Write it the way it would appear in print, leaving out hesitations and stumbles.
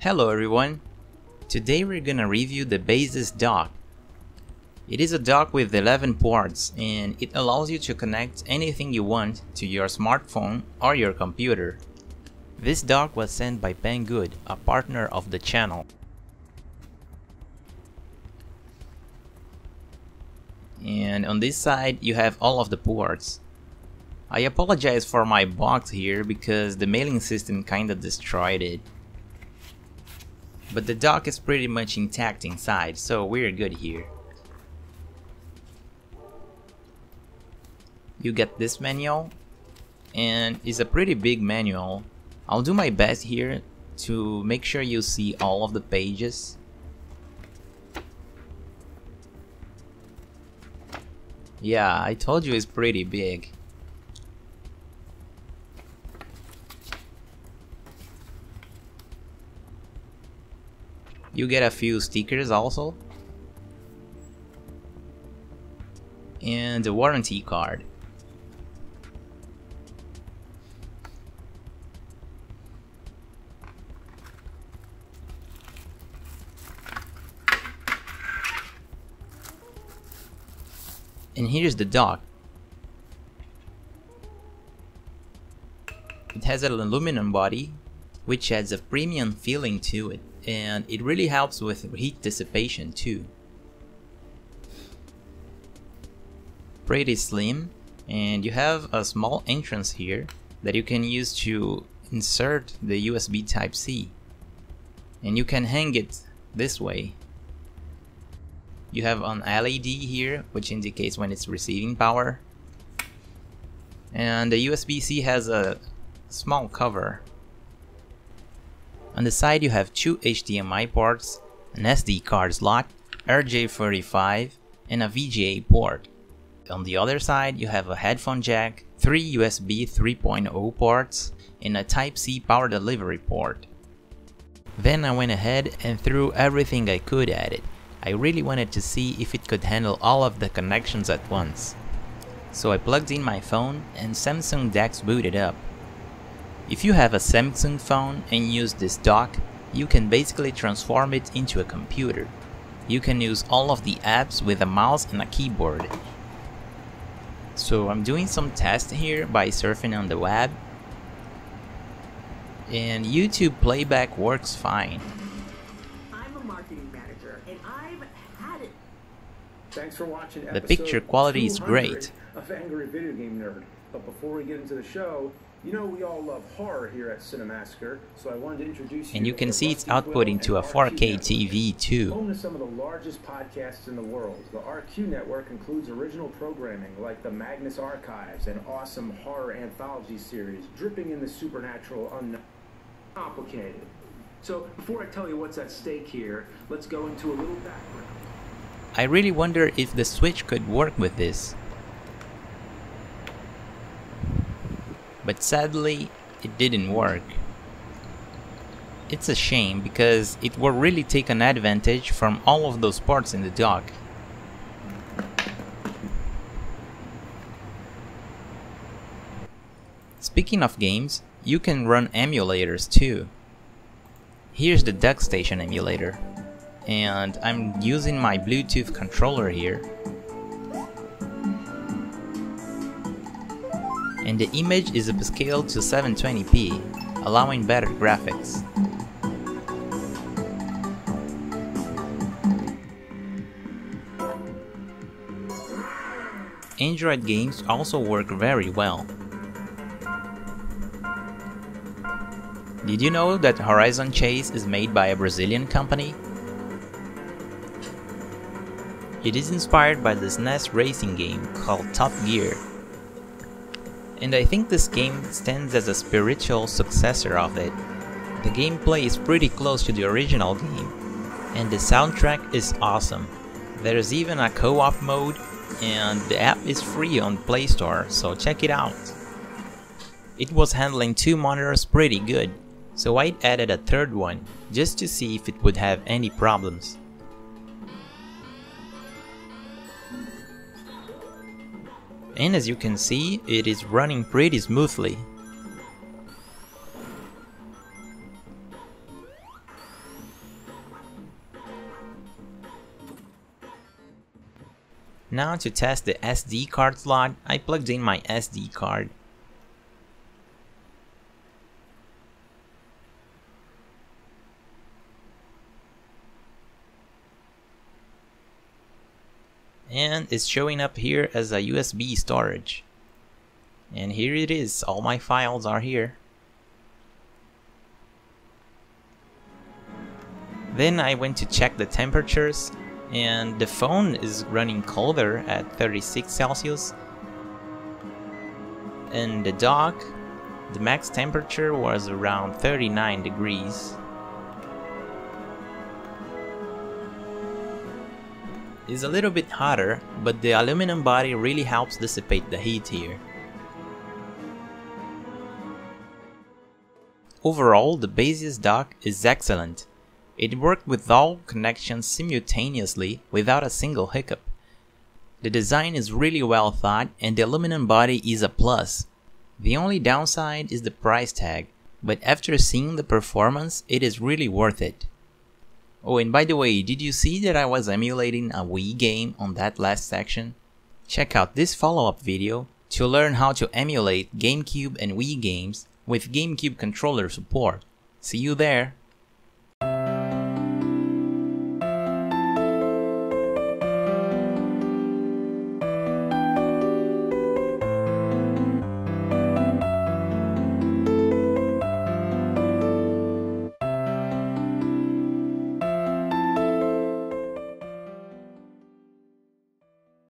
Hello everyone, today we're gonna review the Baseus dock. It is a dock with 11 ports and it allows you to connect anything you want to your smartphone or your computer. This dock was sent by Banggood, a partner of the channel. And on this side you have all of the ports. I apologize for my box here because the mailing system kinda destroyed it. But the dock is pretty much intact inside, so we're good here. You get this manual, and it's a pretty big manual. I'll do my best here to make sure you see all of the pages. Yeah, I told you it's pretty big. You get a few stickers also, and a warranty card. And here's the dock. It has an aluminum body, which adds a premium feeling to it. And it really helps with heat dissipation too. Pretty slim, and you have a small entrance here that you can use to insert the USB Type-C, and you can hang it this way. You have an LED here which indicates when it's receiving power, and the USB-C has a small cover. On the side you have two HDMI ports, an SD card slot, RJ45 and a VGA port. On the other side you have a headphone jack, three USB 3.0 ports and a Type-C power delivery port. Then I went ahead and threw everything I could at it. I really wanted to see if it could handle all of the connections at once. So I plugged in my phone and Samsung DeX booted up. If you have a Samsung phone and use this dock, you can basically transform it into a computer. You can use all of the apps with a mouse and a keyboard. So I'm doing some tests here by surfing on the web, and YouTube playback works fine. I'm a marketing manager and I've had it. Thanks for watching. The picture quality is great. Of Angry Video Game Nerd. But before we get into the show, you know we all love horror here at Cinemassacre, so I wanted to introduce you. And you can see its output into a 4K TV too. Home to some of the largest podcasts in the world, the RQ network includes original programming like the Magnus Archives, an awesome horror anthology series dripping in the supernatural unknown. Complicated. So before I tell you what's at stake here, let's go into a little background. I really wonder if the Switch could work with this. But sadly, it didn't work. It's a shame because it will really take an advantage from all of those parts in the dock. Speaking of games, you can run emulators too. Here's the DuckStation emulator, and I'm using my Bluetooth controller here. And the image is upscaled to 720p, allowing better graphics. Android games also work very well. Did you know that Horizon Chase is made by a Brazilian company? It is inspired by the SNES racing game called Top Gear. And I think this game stands as a spiritual successor of it. The gameplay is pretty close to the original game, and the soundtrack is awesome. There is even a co-op mode and the app is free on Play Store, so check it out. It was handling two monitors pretty good, so I added a third one just to see if it would have any problems. And as you can see, it is running pretty smoothly. Now to test the SD card slot, I plugged in my SD card. And it's showing up here as a USB storage. And here it is, all my files are here. Then I went to check the temperatures. And the phone is running colder at 36 Celsius. In the dock, the max temperature was around 39 degrees. It's a little bit hotter, but the aluminum body really helps dissipate the heat here. Overall, the Baseus dock is excellent. It worked with all connections simultaneously without a single hiccup. The design is really well thought and the aluminum body is a plus. The only downside is the price tag, but after seeing the performance, it is really worth it. Oh, and by the way, did you see that I was emulating a Wii game on that last section? Check out this follow-up video to learn how to emulate GameCube and Wii games with GameCube controller support. See you there!